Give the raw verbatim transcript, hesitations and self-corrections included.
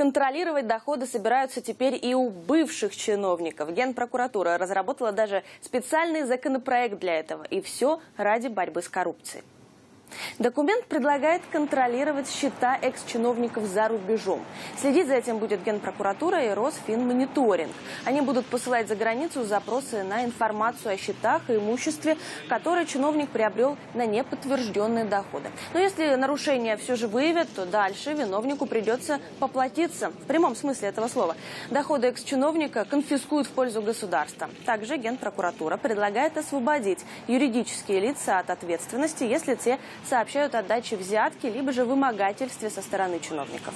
Контролировать доходы собираются теперь и у бывших чиновников. Генпрокуратура разработала даже специальный законопроект для этого. И все ради борьбы с коррупцией. Документ предлагает контролировать счета экс-чиновников за рубежом. Следить за этим будет Генпрокуратура и Росфинмониторинг. Они будут посылать за границу запросы на информацию о счетах и имуществе, которое чиновник приобрел на неподтвержденные доходы. Но если нарушения все же выявят, то дальше виновнику придется поплатиться. В прямом смысле этого слова. Доходы экс-чиновника конфискуют в пользу государства. Также Генпрокуратура предлагает освободить юридические лица от ответственности, если те сообщают о даче взятки либо же вымогательстве со стороны чиновников.